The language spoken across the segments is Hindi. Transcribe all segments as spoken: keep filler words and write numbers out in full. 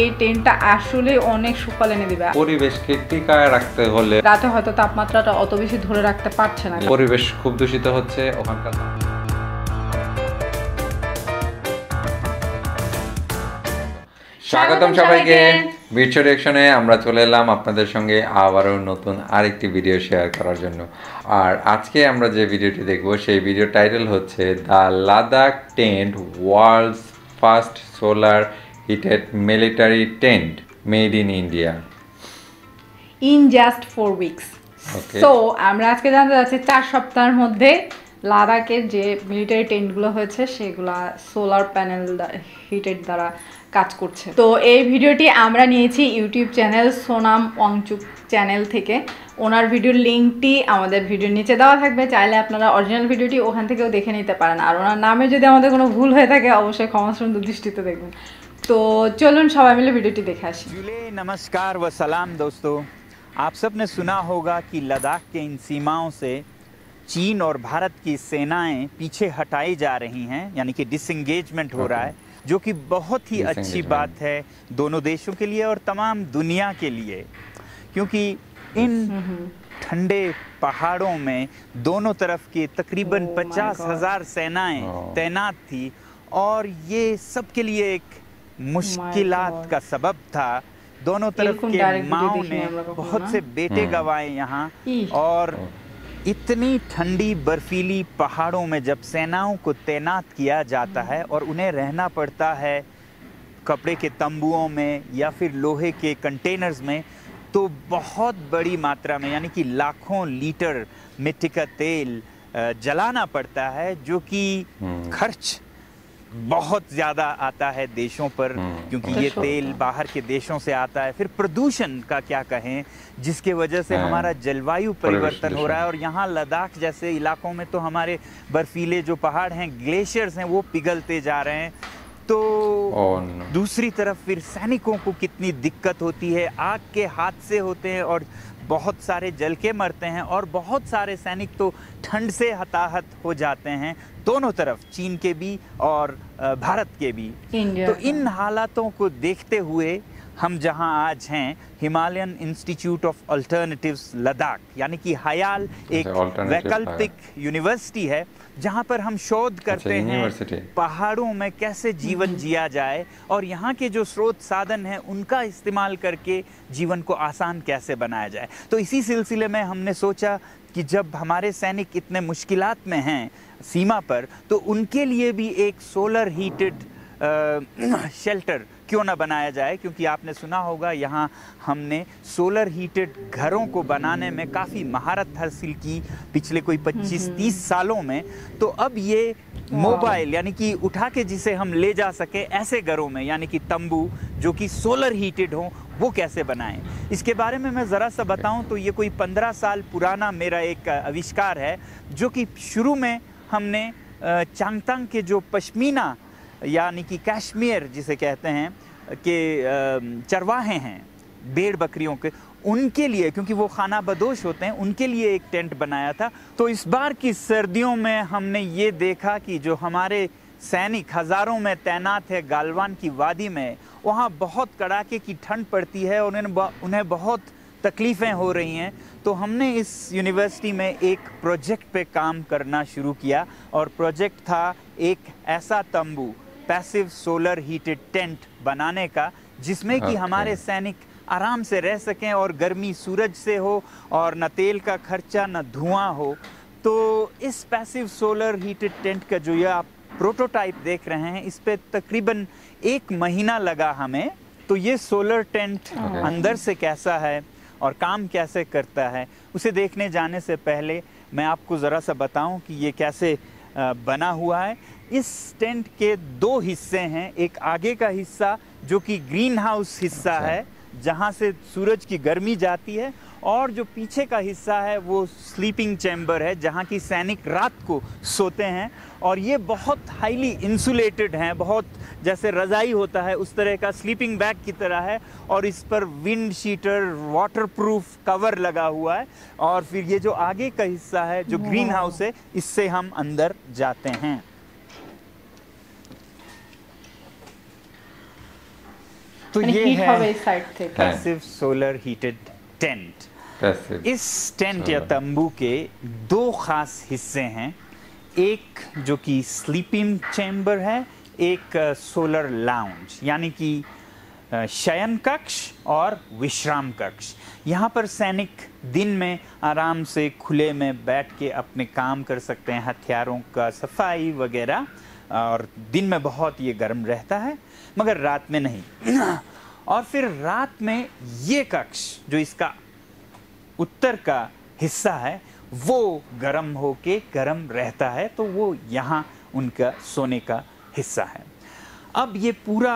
এই টেন্টটা আসলে অনেক সুফল এনে দিবে। পরিবেশকে টিকায় রাখতে হলে রাতে হয়তো তাপমাত্রাটা অত বেশি ধরে রাখতে পারছে না, পরিবেশ খুব দূষিত হচ্ছে ওখানকার। স্বাগতম সবাইকে ভিডিও রিঅ্যাকশনে। আমরা চলে এলাম আপনাদের সঙ্গে আবারও নতুন আরেকটি ভিডিও শেয়ার করার জন্য। আর আজকে আমরা যে ভিডিওটি দেখব সেই ভিডিও টাইটেল হচ্ছে the Ladakh tent world's first solar heated military tent made in India in just four weeks. So আমরা আজকে জানতে যাচ্ছি চার সপ্তাহের মধ্যে লাদাখের যে মিলিটারি টেন্টগুলো হয়েছে সেগুলা সোলার প্যানেল হিটের দ্বারা কাজ করছে। তো এই ভিডিওটি আমরা নিয়েছি YouTube channel Sonam Wangchuk channel থেকে। ওনার ভিডিওর লিঙ্কটি আমাদের ভিডিওর নিচে দেওয়া থাকবে, চাইলে আপনারা অরিজিনাল ভিডিওটি ওখান থেকেও দেখে নিতে পারেন। আর ওনার নামে যদি আমাদের কোনো ভুল হয়ে থাকে অবশ্যই ক্ষমাসুন্দর দৃষ্টিতে দেখবেন। तो चलो सबाई मिले वीडियो देखा। जुले नमस्कार व सलाम दोस्तों, आप सब ने सुना होगा कि लद्दाख के इन सीमाओं से चीन और भारत की सेनाएं पीछे हटाई जा रही हैं, यानी कि डिसएंगेजमेंट हो रहा है, जो कि बहुत ही अच्छी बात है दोनों देशों के लिए और तमाम दुनिया के लिए, क्योंकि इन ठंडे पहाड़ों में दोनों तरफ के तकरीबन पचास हज़ार सेनाएँ तैनात थी और ये सबके लिए एक मुश्किलात का सबब था। दोनों तरफ के माओ ने बहुत से बेटे गंवाए यहाँ, और इतनी ठंडी बर्फीली पहाड़ों में जब सेनाओं को तैनात किया जाता है और उन्हें रहना पड़ता है कपड़े के तंबुओं में या फिर लोहे के कंटेनर्स में, तो बहुत बड़ी मात्रा में यानी कि लाखों लीटर मिट्टी का तेल जलाना पड़ता है, जो कि खर्च बहुत ज़्यादा आता है देशों पर, क्योंकि ये तेल बाहर के देशों से आता है। फिर प्रदूषण का क्या कहें, जिसके वजह से हमारा जलवायु परिवर्तन हो रहा है। और यहाँ लद्दाख जैसे इलाकों में तो हमारे बर्फीले जो पहाड़ हैं, ग्लेशियर्स हैं, वो पिघलते जा रहे हैं। तो दूसरी तरफ फिर सैनिकों को कितनी दिक्कत होती है, आग के हादसे होते हैं और बहुत सारे जल के मरते हैं, और बहुत सारे सैनिक तो ठंड से हताहत हो जाते हैं, दोनों तरफ चीन के भी और भारत के भी। तो इन हालातों को देखते हुए हम जहां आज हैं, Himalayan institute of alternatives Ladakh, यानी कि हयाल एक वैकल्पिक यूनिवर्सिटी है, जहां पर हम शोध करते हैं पहाड़ों में कैसे जीवन जिया जाए और यहाँ के जो स्रोत साधन हैं उनका इस्तेमाल करके जीवन को आसान कैसे बनाया जाए। तो इसी सिलसिले में हमने सोचा कि जब हमारे सैनिक इतने मुश्किलात में हैं सीमा पर, तो उनके लिए भी एक सोलर हीटेड शेल्टर क्यों ना बनाया जाए, क्योंकि आपने सुना होगा यहाँ हमने सोलर हीटेड घरों को बनाने में काफ़ी महारत हासिल की पिछले कोई पच्चीस तीस सालों में। तो अब ये मोबाइल यानी कि उठा के जिसे हम ले जा सके ऐसे घरों में, यानी कि तंबू जो कि सोलर हीटेड हो, वो कैसे बनाएं, इसके बारे में मैं ज़रा सा बताऊं तो ये कोई पंद्रह साल पुराना मेरा एक आविष्कार है, जो कि शुरू में हमने चांगतांग के जो पश्मीना यानी कि कश्मीर जिसे कहते हैं कि चरवाहे हैं भेड़ बकरियों के, उनके लिए, क्योंकि वो खाना बदोश होते हैं, उनके लिए एक टेंट बनाया था। तो इस बार की सर्दियों में हमने ये देखा कि जो हमारे सैनिक हज़ारों में तैनात है गालवान की वादी में, वहाँ बहुत कड़ाके की ठंड पड़ती है और उन्हें उन्हें बहुत तकलीफ़ें हो रही हैं। तो हमने इस यूनिवर्सिटी में एक प्रोजेक्ट पे काम करना शुरू किया, और प्रोजेक्ट था एक ऐसा तंबू पैसिव सोलर हीटेड टेंट बनाने का, जिसमें कि हमारे सैनिक आराम से रह सकें और गर्मी सूरज से हो और न तेल का खर्चा न धुआं हो। तो इस पैसिव सोलर हीटेड टेंट का जो ये आप प्रोटोटाइप देख रहे हैं, इस पर तकरीबन एक महीना लगा हमें। तो ये सोलर टेंट अंदर से कैसा है और काम कैसे करता है, उसे देखने जाने से पहले मैं आपको ज़रा सा बताऊं कि ये कैसे बना हुआ है। इस टेंट के दो हिस्से हैं, एक आगे का हिस्सा जो कि ग्रीन हाउस हिस्सा है जहां से सूरज की गर्मी जाती है, और जो पीछे का हिस्सा है वो स्लीपिंग चैम्बर है जहां की सैनिक रात को सोते हैं। और ये बहुत हाईली इंसुलेटेड हैं, बहुत जैसे रज़ाई होता है उस तरह का स्लीपिंग बैग की तरह है, और इस पर विंड शीटर वाटरप्रूफ कवर लगा हुआ है। और फिर ये जो आगे का हिस्सा है जो ग्रीन हाउस है, इससे हम अंदर जाते हैं। तो ये है पैसिव सोलर हीटेड टेंट। इस टेंट या तंबू के दो खास हिस्से हैं, एक जो कि स्लीपिंग चैम्बर है, एक सोलर लाउंज यानी कि शयन कक्ष और विश्राम कक्ष। यहाँ पर सैनिक दिन में आराम से खुले में बैठ के अपने काम कर सकते हैं, हथियारों का सफाई वगैरह, और दिन में बहुत ये गर्म रहता है मगर रात में नहीं। और फिर रात में ये कक्ष जो इसका उत्तर का हिस्सा है वो गर्म होके गर्म रहता है, तो वो यहाँ उनका सोने का हिस्सा है। अब ये पूरा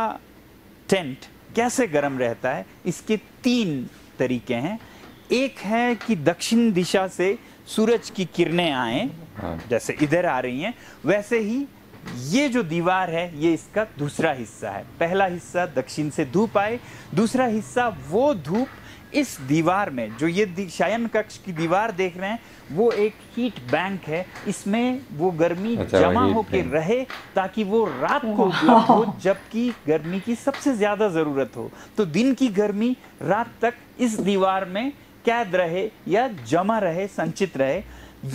टेंट कैसे गर्म रहता है, इसके तीन तरीके हैं। एक है कि दक्षिण दिशा से सूरज की किरणें आएं, जैसे इधर आ रही हैं वैसे ही ये जो दीवार है ये इसका दूसरा हिस्सा है। पहला हिस्सा दक्षिण से धूप आए, दूसरा हिस्सा वो धूप इस दीवार में जो ये शयन कक्ष की दीवार देख रहे हैं वो एक हीट बैंक है, इसमें वो गर्मी अच्छा, जमा होके रहे ताकि वो रात को उपलब्ध हो जबकि गर्मी की सबसे ज्यादा जरूरत हो, तो दिन की गर्मी रात तक इस दीवार में कैद रहे या जमा रहे, संचित रहे।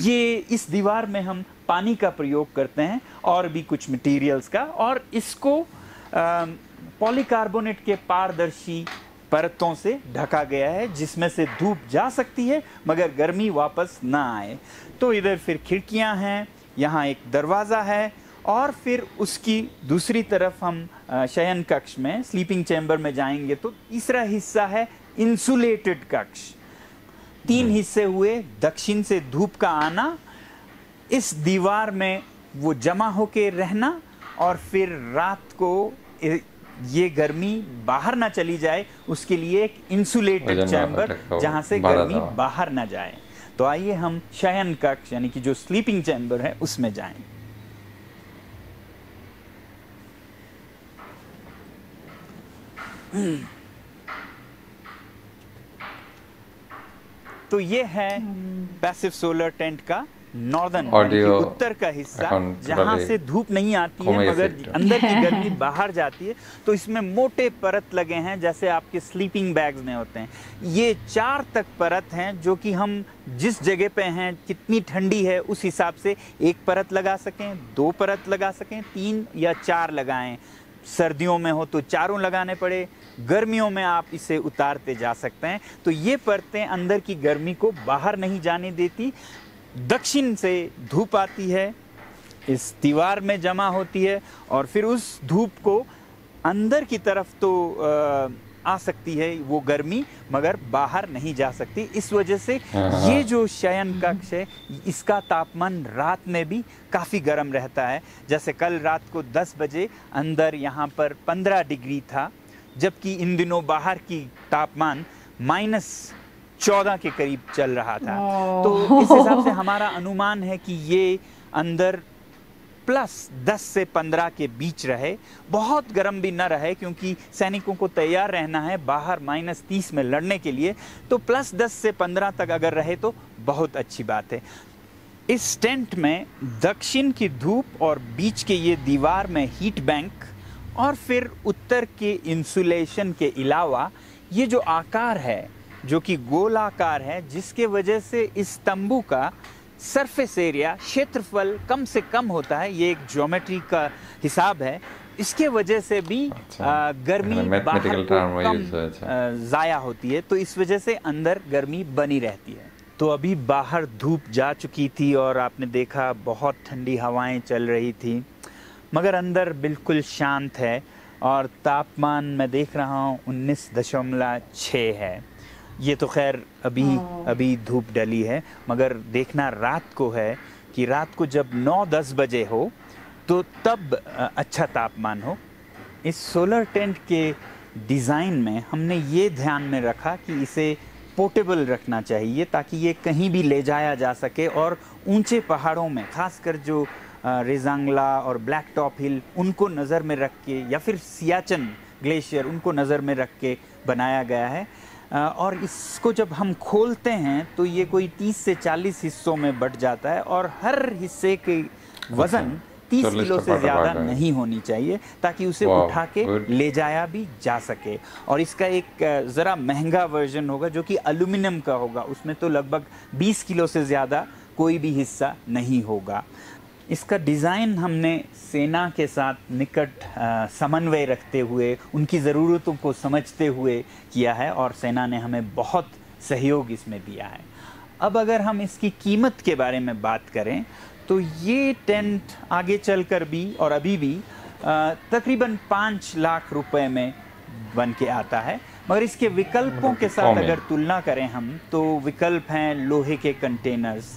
ये इस दीवार में हम पानी का प्रयोग करते हैं और भी कुछ मटेरियल्स का, और इसको पॉलीकार्बोनेट के पारदर्शी परतों से ढका गया है जिसमें से धूप जा सकती है मगर गर्मी वापस ना आए। तो इधर फिर खिड़कियां हैं, यहाँ एक दरवाज़ा है, और फिर उसकी दूसरी तरफ हम शयन कक्ष में स्लीपिंग चैम्बर में जाएंगे तो तीसरा हिस्सा है इंसुलेटेड कक्ष। तीन हिस्से हुए, दक्षिण से धूप का आना, इस दीवार में वो जमा होके रहना, और फिर रात को ये गर्मी बाहर ना चली जाए उसके लिए एक इंसुलेटेड चैम्बर जहाँ से गर्मी बाहर ना जाए। तो आइए हम शयन कक्ष यानी कि जो स्लीपिंग चैम्बर है उसमें जाएं। तो ये है पैसिव सोलर टेंट का नॉर्दर्न उत्तर का हिस्सा जहाँ से धूप नहीं आती है मगर अंदर की गर्मी बाहर जाती है। तो इसमें मोटे परत लगे हैं जैसे आपके स्लीपिंग बैग्स में होते हैं, ये चार तक परत हैं जो कि हम जिस जगह पे हैं कितनी ठंडी है उस हिसाब से एक परत लगा सकें, दो परत लगा सकें, तीन या चार लगाएं। सर्दियों में हो तो चारों लगाने पड़े, गर्मियों में आप इसे उतारते जा सकते हैं। तो ये परतें अंदर की गर्मी को बाहर नहीं जाने देती। दक्षिण से धूप आती है, इस दीवार में जमा होती है, और फिर उस धूप को अंदर की तरफ तो आ सकती है वो गर्मी मगर बाहर नहीं जा सकती। इस वजह से ये जो शयन कक्ष है इसका तापमान रात में भी काफ़ी गर्म रहता है। जैसे कल रात को दस बजे अंदर यहाँ पर पंद्रह डिग्री था, जबकि इन दिनों बाहर की तापमान माइनस चौदह के करीब चल रहा था। तो इस हिसाब से हमारा अनुमान है कि ये अंदर प्लस दस से पंद्रह के बीच रहे, बहुत गर्म भी ना रहे क्योंकि सैनिकों को तैयार रहना है बाहर माइनस तीस में लड़ने के लिए। तो प्लस दस से पंद्रह तक अगर रहे तो बहुत अच्छी बात है। इस टेंट में दक्षिण की धूप और बीच के ये दीवार में हीट बैंक और फिर उत्तर के इंसुलेशन के अलावा ये जो आकार है जो कि गोलाकार है जिसके वजह से इस तंबू का सरफेस एरिया क्षेत्रफल कम से कम होता है, ये एक ज्योमेट्री का हिसाब है, इसके वजह से भी अच्छा, आ, गर्मी बाहर को कम जाया होती है। तो इस वजह से अंदर गर्मी बनी रहती है। तो अभी बाहर धूप जा चुकी थी और आपने देखा बहुत ठंडी हवाएं चल रही थी मगर अंदर बिल्कुल शांत है और तापमान मैं देख रहा हूँ उन्नीस दशमलव छः है। ये तो खैर अभी अभी धूप डली है मगर देखना रात को है कि रात को जब नौ दस बजे हो तो तब अच्छा तापमान हो। इस सोलर टेंट के डिज़ाइन में हमने ये ध्यान में रखा कि इसे पोर्टेबल रखना चाहिए ताकि ये कहीं भी ले जाया जा सके, और ऊंचे पहाड़ों में खासकर जो रिजांगला और ब्लैक टॉप हिल उनको नज़र में रख के या फिर सियाचन ग्लेशियर उनको नज़र में रख के बनाया गया है। और इसको जब हम खोलते हैं तो ये कोई तीस से चालीस हिस्सों में बट जाता है और हर हिस्से के वज़न तीस किलो से ज़्यादा नहीं होनी चाहिए ताकि उसे उठा के ले जाया भी जा सके। और इसका एक ज़रा महंगा वर्जन होगा जो कि एल्यूमिनियम का होगा, उसमें तो लगभग बीस किलो से ज़्यादा कोई भी हिस्सा नहीं होगा। इसका डिज़ाइन हमने सेना के साथ निकट समन्वय रखते हुए, उनकी ज़रूरतों को समझते हुए किया है और सेना ने हमें बहुत सहयोग इसमें दिया है। अब अगर हम इसकी कीमत के बारे में बात करें तो ये टेंट आगे चलकर भी और अभी भी तकरीबन पाँच लाख रुपए में बन के आता है। मगर इसके विकल्पों के साथ अगर तुलना करें हम तो विकल्प हैं लोहे के कंटेनर्स,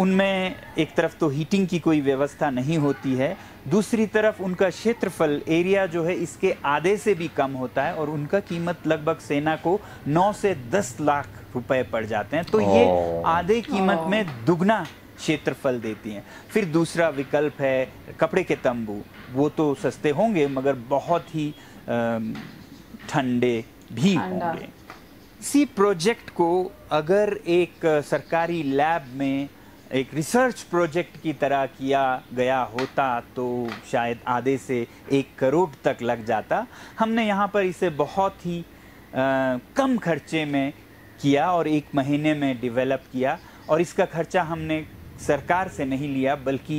उनमें एक तरफ तो हीटिंग की कोई व्यवस्था नहीं होती है, दूसरी तरफ उनका क्षेत्रफल एरिया जो है इसके आधे से भी कम होता है और उनका कीमत लगभग सेना को नौ से दस लाख रुपए पड़ जाते हैं। तो ये आधे कीमत में दुगना क्षेत्रफल देती हैं। फिर दूसरा विकल्प है कपड़े के तंबू, वो तो सस्ते होंगे मगर बहुत ही ठंडे भी होंगे। इसी प्रोजेक्ट को अगर एक सरकारी लैब में एक रिसर्च प्रोजेक्ट की तरह किया गया होता तो शायद आधे से एक करोड़ तक लग जाता। हमने यहाँ पर इसे बहुत ही आ, कम खर्चे में किया और एक महीने में डेवलप किया और इसका खर्चा हमने सरकार से नहीं लिया, बल्कि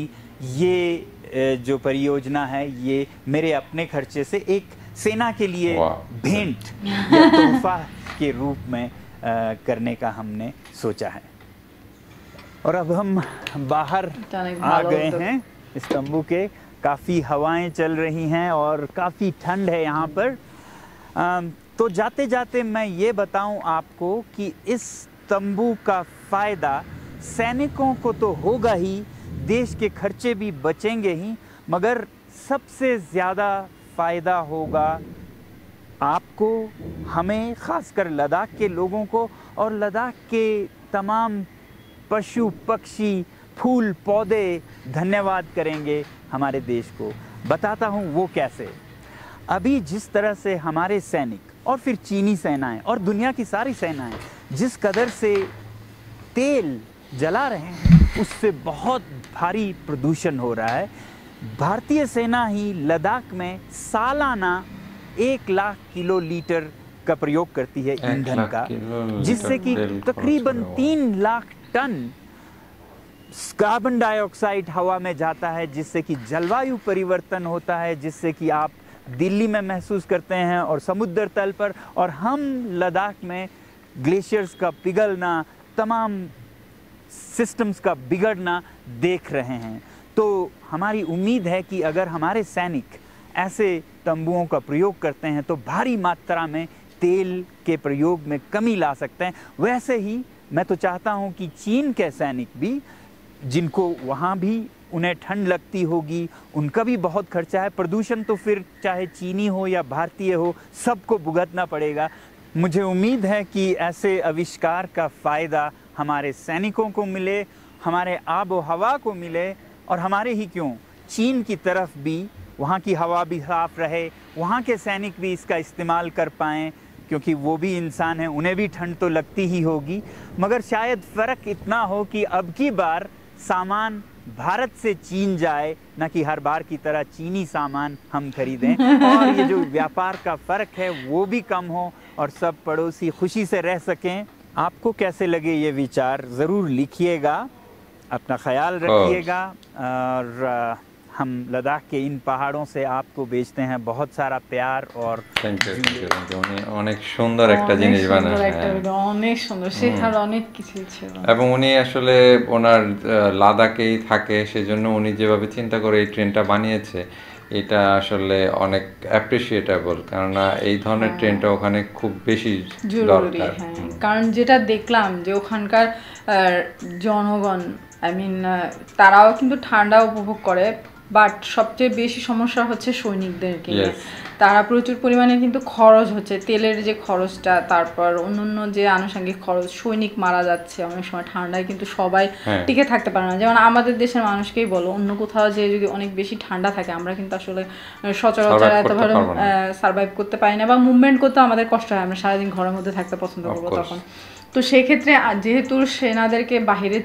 ये जो परियोजना है ये मेरे अपने खर्चे से एक सेना के लिए भेंट या तोहफा के रूप में आ, करने का हमने सोचा है। और अब हम बाहर आ गए हैं इस तंबू के, काफ़ी हवाएं चल रही हैं और काफ़ी ठंड है यहाँ पर। आ, तो जाते जाते मैं ये बताऊं आपको कि इस तंबू का फ़ायदा सैनिकों को तो होगा ही, देश के खर्चे भी बचेंगे ही, मगर सबसे ज़्यादा फ़ायदा होगा आपको, हमें, ख़ासकर लद्दाख के लोगों को और लद्दाख के तमाम पशु पक्षी फूल पौधे धन्यवाद करेंगे हमारे देश को। बताता हूँ वो कैसे। अभी जिस तरह से हमारे सैनिक और फिर चीनी सेनाएं और दुनिया की सारी सेनाएं जिस कदर से तेल जला रहे हैं उससे बहुत भारी प्रदूषण हो रहा है। भारतीय सेना ही लद्दाख में सालाना एक लाख किलो लीटर का प्रयोग करती है ईंधन का, जिससे कि तकरीबन तीन लाख टन कार्बन डाइऑक्साइड हवा में जाता है, जिससे कि जलवायु परिवर्तन होता है, जिससे कि आप दिल्ली में महसूस करते हैं और समुद्र तल पर, और हम लद्दाख में ग्लेशियर्स का पिघलना, तमाम सिस्टम्स का बिगड़ना देख रहे हैं। तो हमारी उम्मीद है कि अगर हमारे सैनिक ऐसे तंबुओं का प्रयोग करते हैं तो भारी मात्रा में तेल के प्रयोग में कमी ला सकते हैं। वैसे ही मैं तो चाहता हूं कि चीन के सैनिक भी, जिनको वहाँ भी उन्हें ठंड लगती होगी, उनका भी बहुत खर्चा है, प्रदूषण तो फिर चाहे चीनी हो या भारतीय हो सबको भुगतना पड़ेगा। मुझे उम्मीद है कि ऐसे आविष्कार का फ़ायदा हमारे सैनिकों को मिले, हमारे आबो हवा को मिले, और हमारे ही क्यों, चीन की तरफ भी, वहाँ की हवा भी साफ़ रहे, वहाँ के सैनिक भी इसका इस्तेमाल कर पाएँ, क्योंकि वो भी इंसान हैं, उन्हें भी ठंड तो लगती ही होगी। मगर शायद फ़र्क इतना हो कि अब की बार सामान भारत से चीन जाए, ना कि हर बार की तरह चीनी सामान हम खरीदें, और ये जो व्यापार का फ़र्क है वो भी कम हो और सब पड़ोसी खुशी से रह सकें। आपको कैसे लगे ये विचार ज़रूर लिखिएगा। अपना ख्याल रखिएगा और हम लद्दाख के इन पहाड़ों से आपको भेजते हैं बहुत सारा प्यार और थैंक यू। উনি অনেক সুন্দর একটা জিনিস বানালেন, অনেক সুন্দর, শেখার অনেক কিছু ছিল এবং উনি আসলে ওনার লাদাখেই থাকে, সেজন্য উনি যেভাবে চিন্তা করে এই ট্রেনটা বানিয়েছে এটা আসলে অনেক অ্যাপ্রিশিয়েটেবল, কারণনা এই ধরনের ট্রেনটা ওখানে খুব বেশি দরকার। কারণ যেটা দেখলাম যে ওখানকার জনগণ আই মিন তারাও কিন্তু ঠান্ডা উপভোগ করে, বাট সবচেয়ে বেশি সমস্যা হচ্ছে সৈনিকদেরকে, তারা প্রচুর পরিমাণে কিন্তু খরচ হচ্ছে, তেলের যে খরচটা, তারপর অন্যান্য যে আনুষঙ্গিক খরচ, সৈনিক মারা যাচ্ছে অনেক সময় ঠান্ডায়, কিন্তু সবাই টিকে থাকতে পারে না। যেমন আমাদের দেশের মানুষকেই বলো, অন্য কোথাও যে যদি অনেক বেশি ঠান্ডা থাকে আমরা কিন্তু আসলে সচরাচর এতভাবে সার্ভাইভ করতে পারি না বা মুভমেন্ট করতে আমাদের কষ্ট হয়, আমরা সারাদিন ঘরের মধ্যে থাকতে পছন্দ করবো তখন। তো সেক্ষেত্রে যেহেতু সেনাদেরকে বাহিরে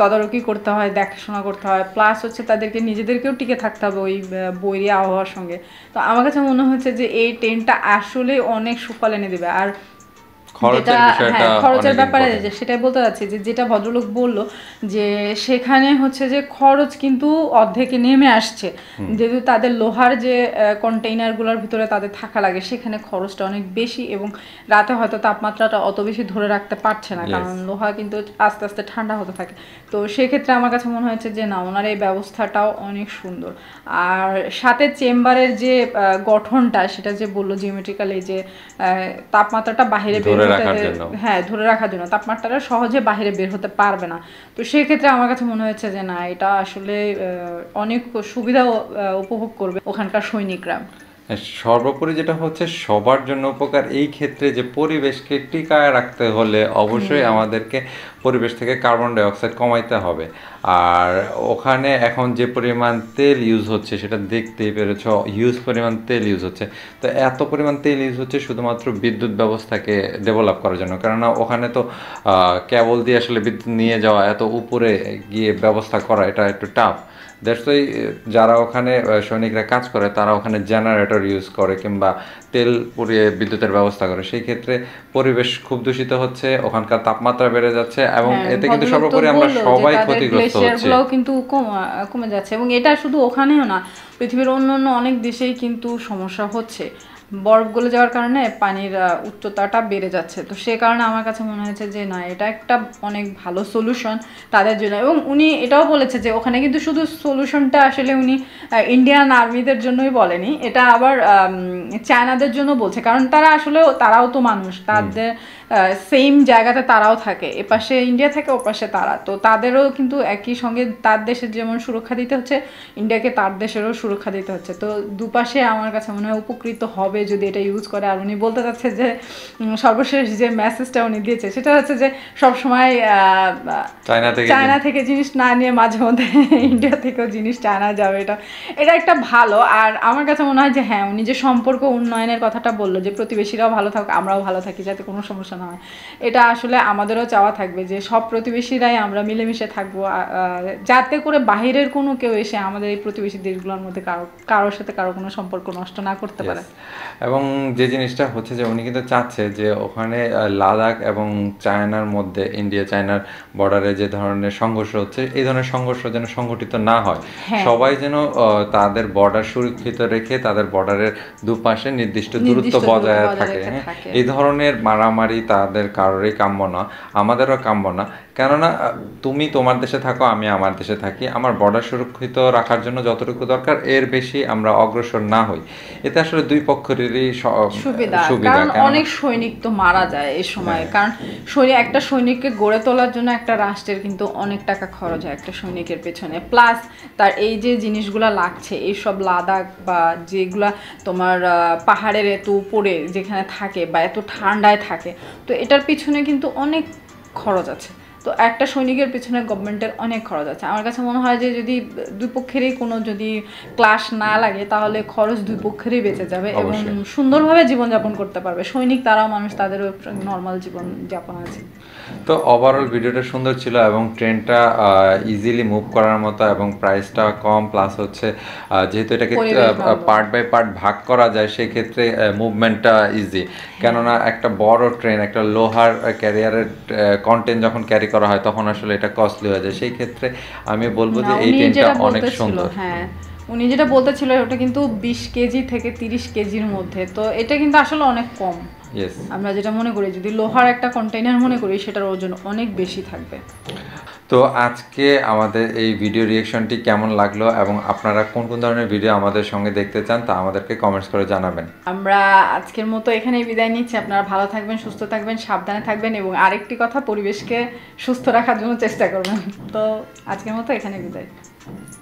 তদারকি করতে হয়, দেখাশোনা করতে হয়, প্লাস হচ্ছে তাদেরকে নিজেদেরকেও টিকে থাকতে হবে ওই বৈরী আবহাওয়ার সঙ্গে। তো আমার কাছে মনে হচ্ছে যে এই ট্রেনটা আসলে অনেক সুফল এনে দেবে। আর খরচের ব্যাপারে সেটাই বলতে যাচ্ছি যে যেটা ভদ্রলোক বললো যে সেখানে হচ্ছে যে খরচ কিন্তু অর্ধেকে নেমে আসছে, যেহেতু তাদের লোহার যে কন্টেইনারগুলোর ভিতরে তাদের থাকা লাগে সেখানে খরচটা অনেক বেশি এবং রাতে হয়তো তাপমাত্রাটা অত বেশি ধরে রাখতে পারছে না, কারণ লোহা কিন্তু আস্তে আস্তে ঠান্ডা হতে থাকে। তো সেক্ষেত্রে আমার কাছে মনে হয়েছে যে না, ওনার এই ব্যবস্থাটাও অনেক সুন্দর। আর সাথে চেম্বারের যে গঠনটা সেটা যে বললো জিওমেট্রিক্যালি যে তাপমাত্রাটা বাইরে বের হ্যাঁ ধরে রাখার জন্য তাপমাত্রাটা সহজে বাইরে বের হতে পারবে না। তো সেই ক্ষেত্রে আমার কাছে মনে হয়েছে যে না, এটা আসলে অনেক সুবিধা উপভোগ করবে ওখানকার সৈনিকরা। সর্বোপরি যেটা হচ্ছে সবার জন্য উপকার এই ক্ষেত্রে যে পরিবেশকে টিকায় রাখতে হলে অবশ্যই আমাদেরকে পরিবেশ থেকে কার্বন ডাইঅক্সাইড কমাইতে হবে। আর ওখানে এখন যে পরিমাণ তেল ইউজ হচ্ছে সেটা দেখতেই পেরেছ, হিউজ পরিমাণ তেল ইউজ হচ্ছে। তো এত পরিমাণ তেল ইউজ হচ্ছে শুধুমাত্র বিদ্যুৎ ব্যবস্থাকে ডেভেলপ করার জন্য, কেননা ওখানে তো কেবল দিয়ে আসলে বিদ্যুৎ নিয়ে যাওয়া এত উপরে গিয়ে ব্যবস্থা করা এটা একটু টাফ। দেশই যারা ওখানে সৈনিকরা কাজ করে তারা ওখানে জেনারেটর ইউজ করে কিংবা তেল পুড়িয়ে বিদ্যুতের ব্যবস্থা করে। সেই ক্ষেত্রে পরিবেশ খুব দূষিত হচ্ছে, ওখানকার তাপমাত্রা বেড়ে যাচ্ছে এবং এতে কিন্তু সর্বোপরি আমরা সবাই ক্ষতিগ্রস্ত হচ্ছি, কিন্তু কমে যাচ্ছে। এবং এটা শুধু ওখানেও না, পৃথিবীর অন্য অন্য অনেক দেশেই কিন্তু সমস্যা হচ্ছে, বরফ গলে যাওয়ার কারণে পানির উচ্চতাটা বেড়ে যাচ্ছে। তো সে কারণে আমার কাছে মনে হয়েছে যে না, এটা একটা অনেক ভালো সলিউশন তাদের জন্য। এবং উনি এটাও বলেছে যে ওখানে কিন্তু শুধু সলিউশনটা আসলে উনি ইন্ডিয়ান আর্মিদের জন্যই বলেনি, এটা আবার চায়নাদের জন্য বলছে, কারণ তারা আসলে তারাও তো মানুষ, তাদের সেম জায়গাতে তারাও থাকে, এপাশে ইন্ডিয়া থাকে ওপাশে তারা। তো তাদেরও কিন্তু একই সঙ্গে তার দেশের যেমন সুরক্ষা দিতে হচ্ছে, ইন্ডিয়াকে তার দেশেরও সুরক্ষা দিতে হচ্ছে। তো দুপাশে আমার কাছে মনে হয় উপকৃত হবে যদি এটা ইউজ করে। আর উনি বলতে চাচ্ছে যে সর্বশেষ যে মেসেজটা উনি দিয়েছে সেটা হচ্ছে যে সবসময় চায়না থেকে জিনিস না নিয়ে মাঝে মধ্যে ইন্ডিয়া থেকেও জিনিস চায়না যাবে, এটা এটা একটা ভালো। আর আমার কাছে মনে হয় যে হ্যাঁ, উনি যে সম্পর্ক উন্নয়নের কথাটা বললো যে প্রতিবেশীরাও ভালো থাকুক, আমরাও ভালো থাকি, যাতে কোনো সমস্যা না হয়, এটা আসলে আমাদেরও চাওয়া থাকবে যে সব প্রতিবেশীরাই আমরা মিলেমিশে থাকবো, যাতে করে বাহিরের কোনো কেউ এসে আমাদের এই প্রতিবেশী দেশগুলোর মধ্যে কারো কারোর সাথে কারো কোনো সম্পর্ক নষ্ট না করতে পারে। এবং যে জিনিসটা হচ্ছে যে উনি কিন্তু চাচ্ছে যে ওখানে লাদাখ এবং চায়নার মধ্যে, ইন্ডিয়া চায়নার বর্ডারে যে ধরনের সংঘর্ষ হচ্ছে এই ধরনের সংঘর্ষ যেন সংঘটিত না হয়, সবাই যেন তাদের বর্ডার সুরক্ষিত রেখে তাদের বর্ডারের দুপাশে নির্দিষ্ট দূরত্ব বজায় থাকে। এই ধরনের মারামারি তাদের কারোরই কাম্য না, আমাদেরও কাম্য না, কেননা তুমি তোমার দেশে থাকো, আমি আমার দেশে থাকি, আমার বর্ডার সুরক্ষিত রাখার জন্য যতটুকু দরকার এর বেশি আমরা অগ্রসর না হই, এতে আসলে দুই পক্ষেরই সুবিধা। কারণ অনেক সৈনিক তো মারা যায় এই সময়, কারণ একটা সৈনিককে গড়ে তোলার জন্য একটা রাষ্ট্রের কিন্তু অনেক টাকা খরচ হয় একটা সৈনিকের পেছনে, প্লাস তার এই যে জিনিসগুলা লাগছে এইসব লাদাখ বা যেগুলা তোমার পাহাড়ের এত উপরে যেখানে থাকে বা এত ঠান্ডায় থাকে, তো এটার পিছনে কিন্তু অনেক খরচ আছে। তো একটা সৈনিকের পিছনে গভর্নমেন্টের অনেক খরচ আছে। আমার কাছে মনে হয় যে যদি দুই পক্ষেরই কোনো যদি ক্লাশ না লাগে তাহলে খরচ দুই পক্ষেরই বেঁচে যাবে এবং সুন্দরভাবে জীবনযাপন করতে পারবে সৈনিক, তারাও মানুষ, তাদেরও নর্মাল জীবনযাপন আছে। তো ওভারঅল ভিডিওটা সুন্দর ছিল এবং ট্রেনটা ইজিলি মুভ করার মতো এবং প্রাইসটা কম, প্লাস হচ্ছে যেহেতু এটাকে পার্ট বাই পার্ট ভাগ করা যায় সেক্ষেত্রে মুভমেন্টটা ইজি, কেননা একটা বড় ট্রেন একটা লোহার ক্যারিয়ারের কন্টেন্ট যখন ক্যারি করা হয় তখন আসলে এটা কস্টলি হয়ে যায়। সেই ক্ষেত্রে আমি বলবো যে এই ট্রেনটা অনেক সুন্দর। হ্যাঁ, উনি যেটা বলতেছিল ওটা কিন্তু বিশ কেজি থেকে তিরিশ কেজির মধ্যে, তো এটা কিন্তু আসলে অনেক কম। ইয়েস, আমরা যেটা মনে করি যদি লোহার একটা কন্টেইনার মনে করি সেটার ওজন অনেক বেশি থাকবে। তো আজকে আমাদের এই ভিডিও রিয়েকশনটি কেমন লাগলো এবং আপনারা কোন কোন ধরনের ভিডিও আমাদের সঙ্গে দেখতে চান তা আমাদেরকে কমেন্টস করে জানাবেন। আমরা আজকের মতো এখানেই বিদায় নিচ্ছি। আপনারা ভালো থাকবেন, সুস্থ থাকবেন, সাবধানে থাকবেন এবং আরেকটি কথা, পরিবেশকে সুস্থ রাখার জন্য চেষ্টা করবেন। তো আজকের মতো এখানে বিদায়।